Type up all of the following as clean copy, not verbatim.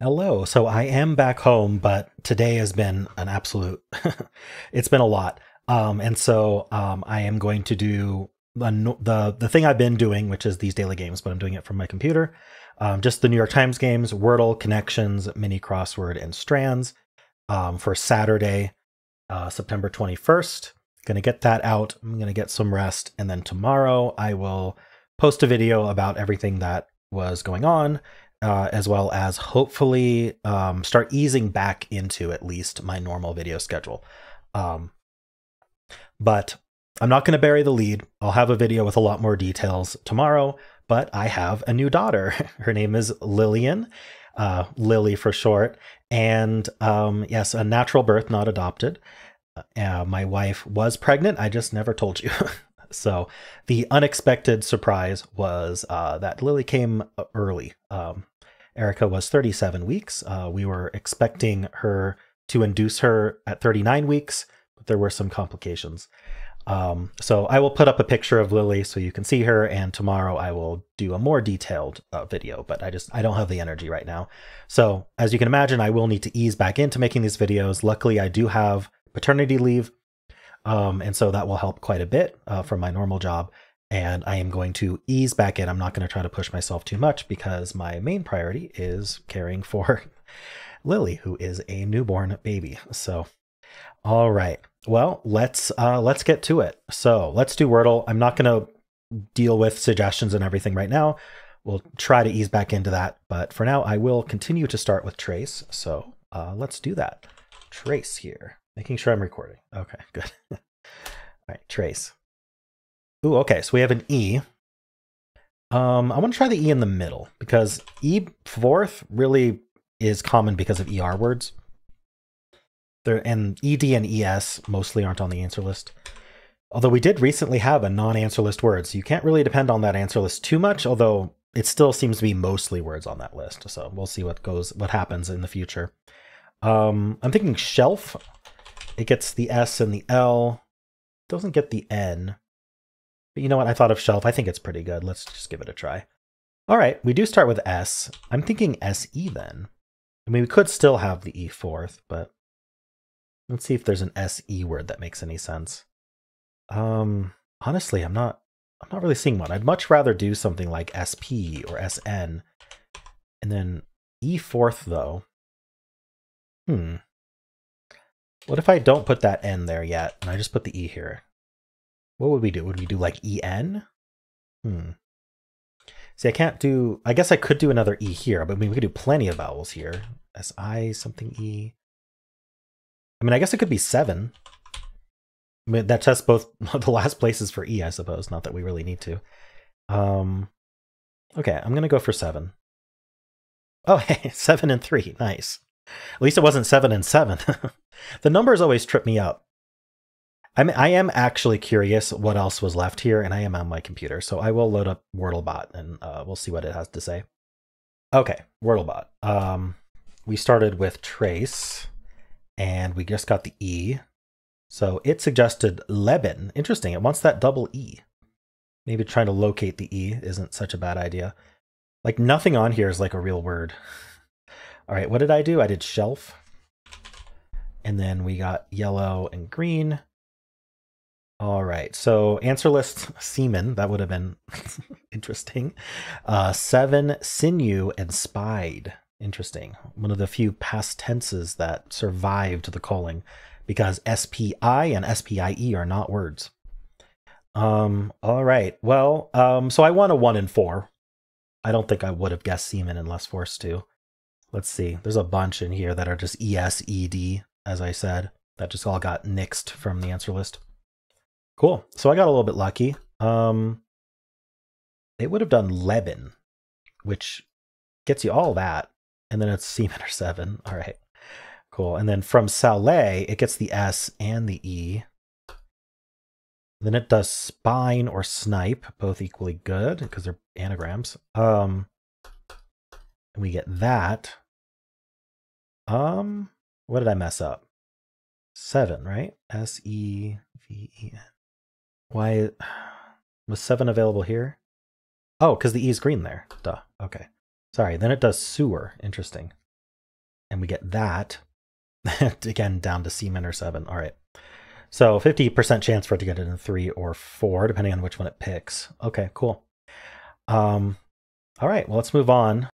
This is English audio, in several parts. Hello. So I am back home, but today has been an absolute, it's been a lot. And so I am going to do the thing I've been doing, which is these daily games, but I'm doing it from my computer. Just the New York Times games, Wordle, Connections, Mini Crossword, and Strands for Saturday, September 21st. Going to get that out. I'm going to get some rest. And then tomorrow I will post a video about everything that was going on. As well as hopefully start easing back into at least my normal video schedule. But I'm not going to bury the lead. I'll have a video with a lot more details tomorrow, but I have a new daughter. Her name is Lillian, Lily for short. And yes, a natural birth, not adopted. My wife was pregnant. I just never told you. So the unexpected surprise was that Lily came early. Erica was 37 weeks. We were expecting her to induce her at 39 weeks, but there were some complications. So I will put up a picture of Lily so you can see her, and tomorrow I will do a more detailed video, but I don't have the energy right now. So as you can imagine, I will need to ease back into making these videos. Luckily, I do have paternity leave. And so that will help quite a bit from my normal job. And I am going to ease back in. I'm not going to try to push myself too much because my main priority is caring for Lily, who is a newborn baby. So, all right, well, let's get to it. So let's do Wordle. I'm not going to deal with suggestions and everything right now. We'll try to ease back into that. But for now, I will continue to start with Trace. So let's do that. Trace here. Making sure I'm recording. Okay, good. All right, Trace. Ooh, okay, so we have an E. I want to try the E in the middle because E fourth really is common because of ER words. And ED and ES mostly aren't on the answer list. Although we did recently have a non-answer list word, so you can't really depend on that answer list too much, although it still seems to be mostly words on that list. So we'll see what happens in the future. I'm thinking shelf. It gets the S and the L. It doesn't get the N. But you know what? I thought of shelf. I think it's pretty good. Let's just give it a try. All right. We do start with S. I'm thinking SE then. I mean, we could still have the E fourth, but let's see if there's an SE word that makes any sense. Honestly, I'm not really seeing one. I'd much rather do something like SP or SN. And then E fourth though. What if I don't put that N there yet, and I just put the E here? What would we do? Would we do like EN? See, I can't do... I guess I could do another E here, but I mean, we could do plenty of vowels here. S-I something E. I mean, I guess it could be 7. I mean, that tests both the last places for E, I suppose. Not that we really need to. Okay, I'm going to go for 7. Oh, hey, 7 and 3. Nice. At least it wasn't 7 and 7. The numbers always trip me up. I mean, I am actually curious what else was left here, and I am on my computer, so I will load up Wordlebot, and we'll see what it has to say. Okay, Wordlebot. We started with Trace, and we just got the E. So it suggested Leben. Interesting, it wants that double E. Maybe trying to locate the E isn't such a bad idea. Like, nothing on here is like a real word. All right, what did I do? I did shelf. And then we got yellow and green. All right, so answer list semen, that would have been interesting. 7, sinew and spied. Interesting. One of the few past tenses that survived the calling because SPI and SPIE are not words. All right, well, so I won a 1 in 4. I don't think I would have guessed semen unless forced to. Let's see, there's a bunch in here that are just ESED. As I said, that just all got nixed from the answer list. Cool. So I got a little bit lucky. They would have done Leben, which gets you all that. And then it's semen or 7. All right, cool. And then from Salé, it gets the S and the E. Then it does spine or snipe, both equally good because they're anagrams. And we get that. What did I mess up? 7, right? S-E-V-E-N. Why was 7 available here? Oh, because the E is green there. Duh. Okay. Sorry. Then it does sewer. Interesting. and we get that again down to C minor 7. All right. So 50% chance for it to get it in 3 or 4, depending on which one it picks. Okay, cool. All right, well, let's move on.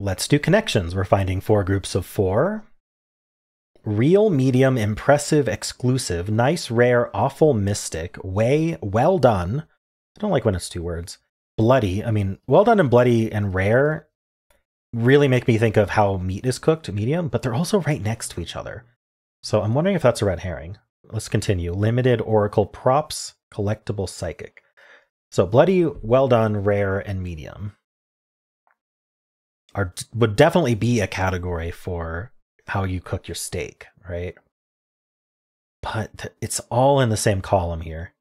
Let's do connections. We're finding 4 groups of 4. Real, medium, impressive, exclusive, nice, rare, awful, mystic, way, well done. I don't like when it's 2 words. Bloody. I mean, well done and bloody and rare really make me think of how meat is cooked, medium, but they're also right next to each other. So I'm wondering if that's a red herring. Let's continue. Limited, oracle, props, collectible, psychic. So bloody, well done, rare, and medium would definitely be a category for how you cook your steak, right? But it's all in the same column here.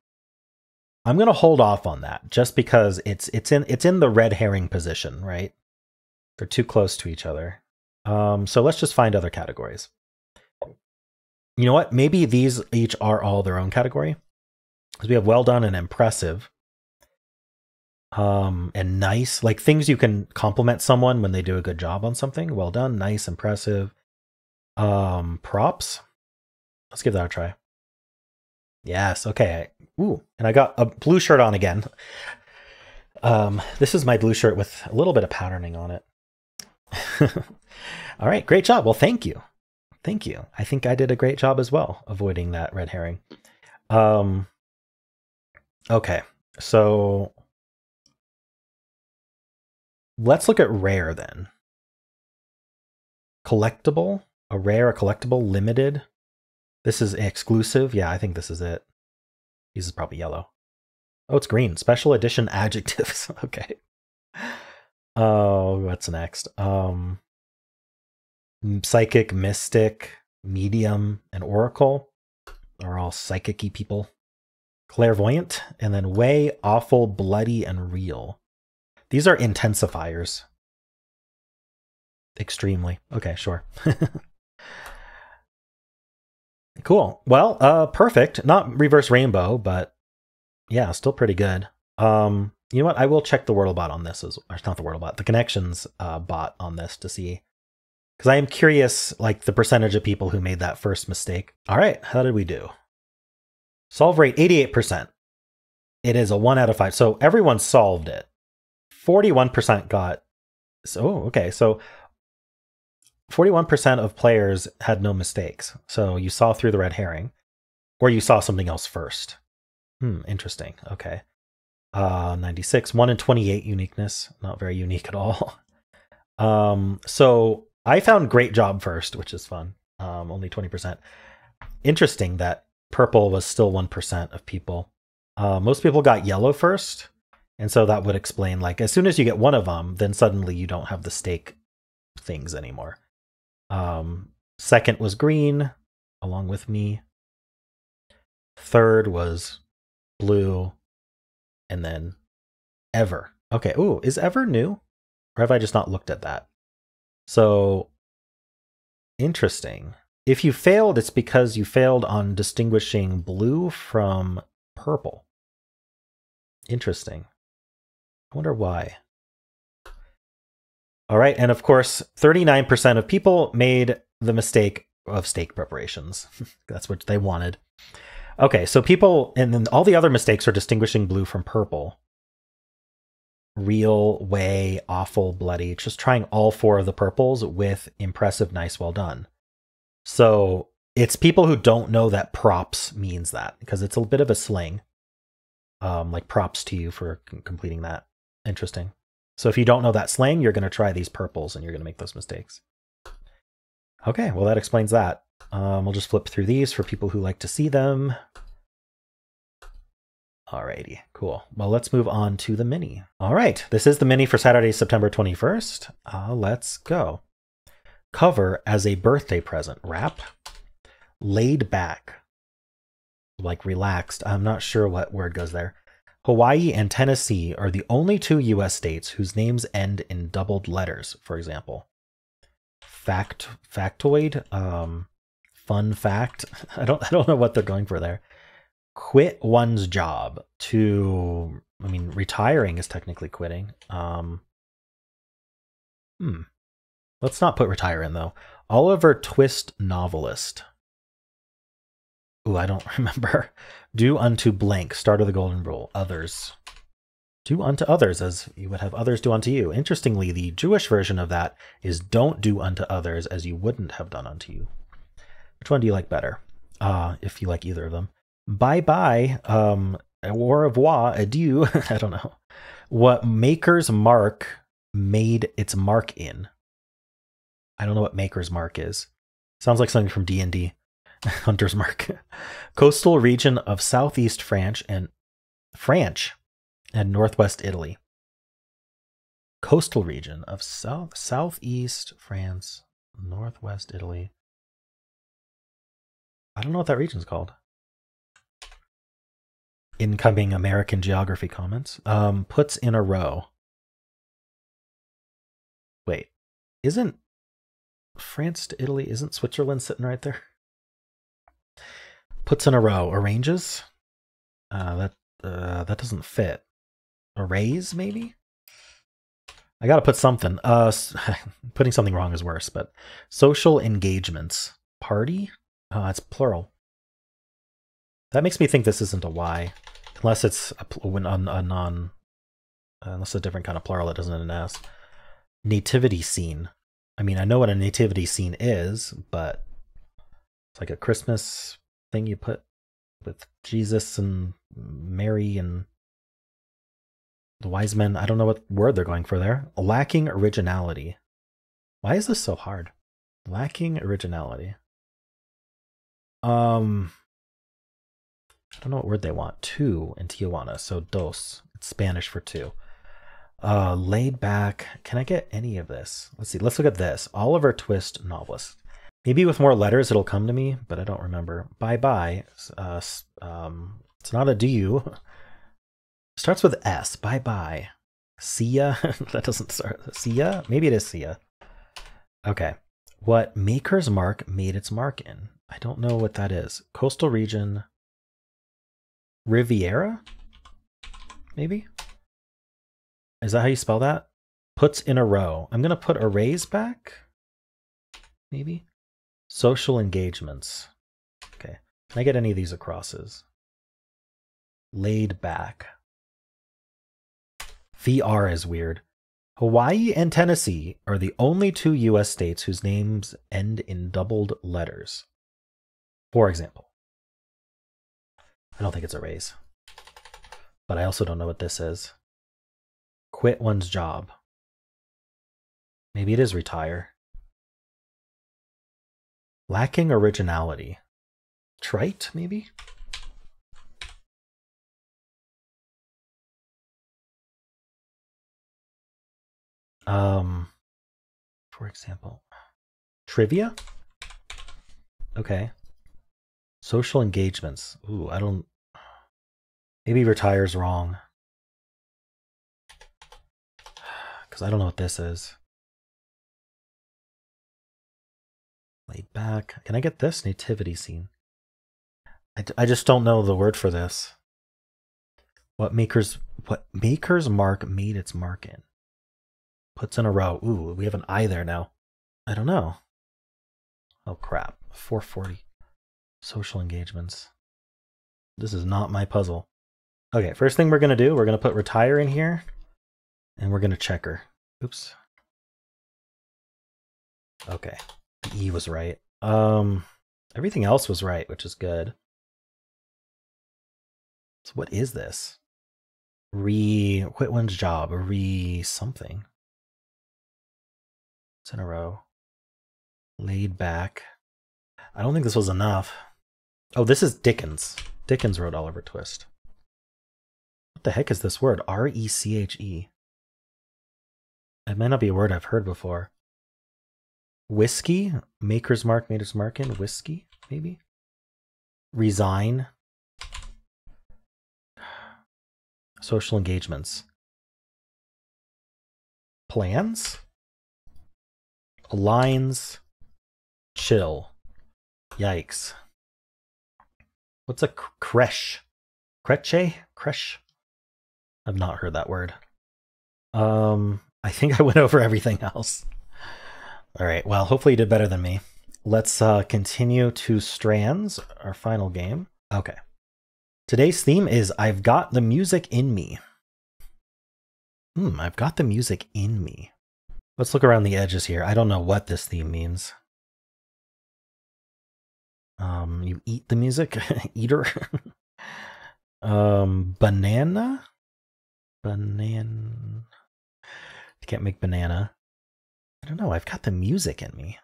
I'm going to hold off on that just because it's in the red herring position, right? They're too close to each other. So let's just find other categories. You know what? Maybe these each are all their own category. Because we have well done and impressive. And nice. Like things you can compliment someone when they do a good job on something. Well done, nice, impressive. Props. Let's give that a try. Yes, okay. Ooh, and I got a blue shirt on again. This is my blue shirt with a little bit of patterning on it. All right, great job. Well, thank you. Thank you. I think I did a great job as well, avoiding that red herring. Okay, so let's look at rare then. Collectible, a rare, a collectible, limited. This is exclusive. Yeah, I think this is it. This is probably yellow. Oh, it's green. Special edition adjectives. Okay. Oh, what's next? Psychic, mystic, medium, and oracle are all psychic-y people. Clairvoyant, and then way, awful, bloody, and real. These are intensifiers. Extremely. Okay, sure. Cool. Well, perfect. Not reverse rainbow, but yeah, still pretty good. You know what? I will check the Wordlebot on this. It's not the Wordlebot, the Connections bot on this to see. Because I am curious, like, the percentage of people who made that first mistake. All right, how did we do? Solve rate, 88%. It is a 1 out of 5. So everyone solved it. 41% got... So, okay, so 41% of players had no mistakes. So you saw through the red herring, or you saw something else first. Interesting. Okay. 96, 1 in 28 uniqueness. Not very unique at all. So I found great job first, which is fun. Only 20%. Interesting that purple was still 1% of people. Most people got yellow first. And so that would explain, like, as soon as you get one of them, then suddenly you don't have the steak things anymore. Second was green, along with me. Third was blue, and then ever. Okay, ooh, is ever new? Or have I just not looked at that? So, interesting. If you failed, it's because you failed on distinguishing blue from purple. Interesting. I wonder why. All right, and of course, 39% of people made the mistake of steak preparations. That's what they wanted. Okay, so people, and then all the other mistakes are distinguishing blue from purple. Real, way, awful, bloody, just trying all 4 of the purples with impressive, nice, well done. So it's people who don't know that props means that, because it's a bit of a slang. Like props to you for completing that. Interesting. So if you don't know that slang, you're going to try these purples and you're going to make those mistakes. Okay, well, that explains that. We'll just flip through these for people who like to see them. Alrighty, cool. Well, let's move on to the mini. All right, this is the mini for Saturday, September 21st. Let's go. Cover as a birthday present. Wrap. Laid back. Like relaxed. I'm not sure what word goes there. Hawaii and Tennessee are the only 2 U.S. states whose names end in doubled letters, for example. Factoid? Fun fact? I don't know what they're going for there. Quit one's job to... I mean, retiring is technically quitting. Let's not put retire in, though. Oliver Twist, novelist. Ooh, I don't remember. Do unto blank, start of the golden rule, others. Do unto others as you would have others do unto you. Interestingly, the Jewish version of that is don't do unto others as you wouldn't have done unto you. Which one do you like better? If you like either of them. Bye-bye, au revoir, adieu, I don't know. What Maker's Mark made its mark in. I don't know what Maker's Mark is. Sounds like something from D&D. Hunter's Mark. Coastal region of southeast France and northwest Italy. Coastal region of southeast France, northwest Italy. I don't know what that region's called. Incoming American geography comments. Puts in a row. Wait, isn't France to Italy, isn't Switzerland sitting right there? Puts in a row. Arranges? That doesn't fit. Arrays, maybe? I gotta put something. Putting something wrong is worse, but... Social engagements. Party? Oh, it's plural. That makes me think this isn't a Y. Unless it's a non... Unless it's a different kind of plural that doesn't end in S. Nativity scene. I mean, I know what a nativity scene is, but... It's like a Christmas... thing you put with Jesus and Mary and the wise men. I don't know what word they're going for there. Lacking originality. Why is this so hard? Lacking originality. I don't know what word they want. Two in Tijuana. So dos. It's Spanish for two. Laid back. Can I get any of this? Let's see. Let's look at this. Oliver Twist, novelist. Maybe with more letters it'll come to me, but I don't remember. Bye-bye. It's not a do you. Starts with S. Bye-bye. See ya. That doesn't start. See ya? Maybe it is see ya. Okay. What Maker's Mark made its mark in. I don't know what that is. Coastal region. Riviera? Maybe? Is that how you spell that? Puts in a row. I'm going to put arrays back. Maybe? Social engagements. Okay. Can I get any of these acrosses? Laid back. VR is weird. Hawaii and Tennessee are the only two U.S. states whose names end in doubled letters. For example. I don't think it's arrays. But I also don't know what this is. Quit one's job. Maybe it is retire. Lacking originality. Trite, maybe? For example, trivia? Okay. Social engagements. Ooh, I don't... Maybe retire's wrong. Because I don't know what this is. Laid back. Can I get this nativity scene? I just don't know the word for this. What Maker's Mark made its mark in. Puts in a row. Ooh, we have an I there now. I don't know. Oh crap. 440. Social engagements. This is not my puzzle. Okay, first thing we're gonna do, we're gonna put retire in here, and we're gonna check her. Oops. Okay. E was right. Everything else was right, which is good. So what is this? Quit one's job. Something. It's in a row. Laid back. I don't think this was enough. Oh, this is Dickens. Dickens wrote Oliver Twist. What the heck is this word? R-E-C-H-E. It might not be a word I've heard before. Whiskey? Maker's Mark made its mark in whiskey, maybe? Resign. Social engagements. Plans? Aligns. Chill. Yikes. What's a creche? Creche? Creche? I've not heard that word. I think I went over everything else. All right, well, hopefully you did better than me. Let's continue to Strands, our final game. Okay. Today's theme is I've Got the Music in Me. I've got the music in me. Let's look around the edges here. I don't know what this theme means. You eat the music? Eater? Banana? Banana. I can't make banana. I don't know. I've got the music in me.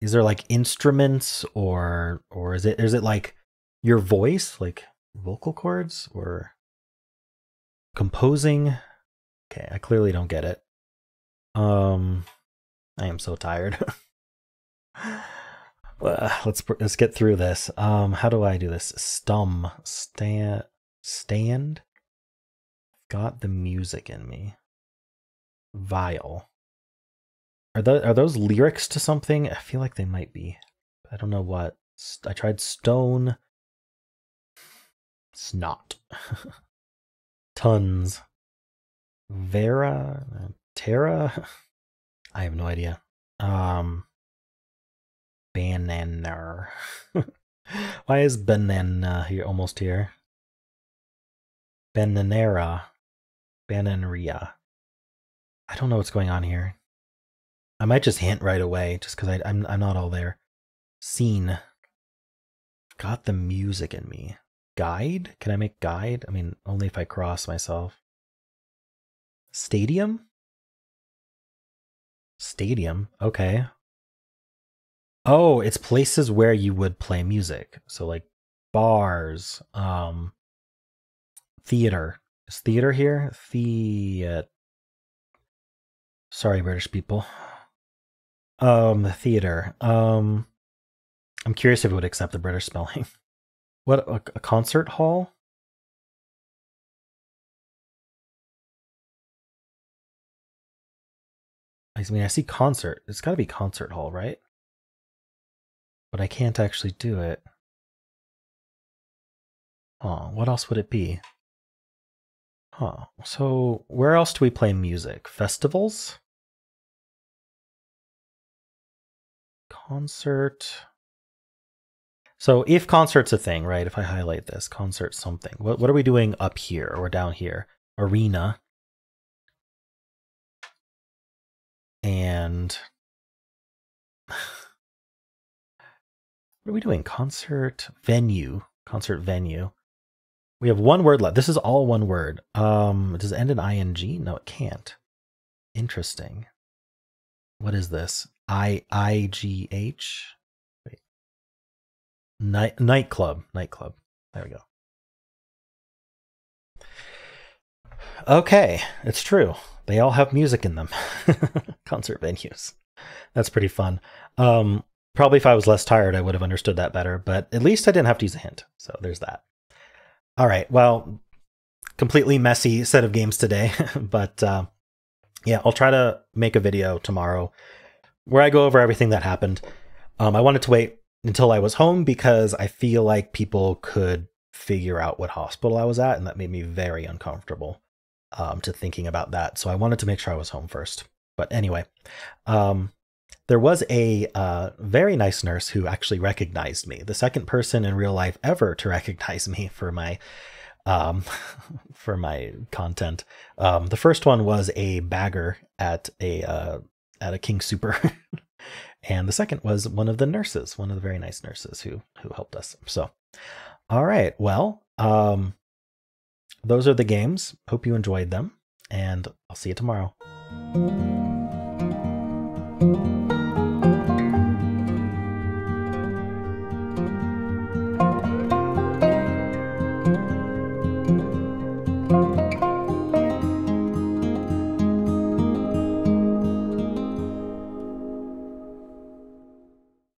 Is there like instruments or is it like your voice, like vocal cords or composing? Okay, I clearly don't get it. I am so tired. Let's get through this. How do I do this? Stand. Got the music in me. Vial. Are those lyrics to something? I feel like they might be. I don't know what. I tried stone. Snot. Tons. Vera? Terra? I have no idea. Banana. Why is banana here, almost here? Bananera. Bananeria. I don't know what's going on here. I might just hint right away, just because I'm not all there. Scene. Got the music in me. Guide? Can I make guide? I mean, only if I cross myself. Stadium? Stadium? Okay. Oh, it's places where you would play music. So like bars, theater. Is theater here? Sorry, British people. Theater. I'm curious if it would accept the British spelling. What, a concert hall? I mean, I see concert. It's got to be concert hall, right? But I can't actually do it. Oh, what else would it be? Huh. So where else do we play music? Festivals? Concert. So if concert's a thing, right? If I highlight this, concert something. What are we doing up here or down here? Arena. And what are we doing? Concert venue. Concert venue. We have one word left. This is all one word. Does it end in ing? No, it can't. Interesting. What is this? I-I-G-H? Wait. Nightclub. Nightclub. There we go. Okay, it's true. They all have music in them. Concert venues. That's pretty fun. Probably if I was less tired, I would have understood that better, but at least I didn't have to use a hint. So there's that. All right. Well, completely messy set of games today, but yeah, I'll try to make a video tomorrow where I go over everything that happened. I wanted to wait until I was home because I feel like people could figure out what hospital I was at, and that made me very uncomfortable. To thinking about that. So I wanted to make sure I was home first. But anyway, there was a very nice nurse who actually recognized me. The second person in real life ever to recognize me for my content. The first one was a bagger at a King Super. And the second was one of the nurses, one of the very nice nurses who helped us. So, all right, well, those are the games. Hope you enjoyed them, and I'll see you tomorrow.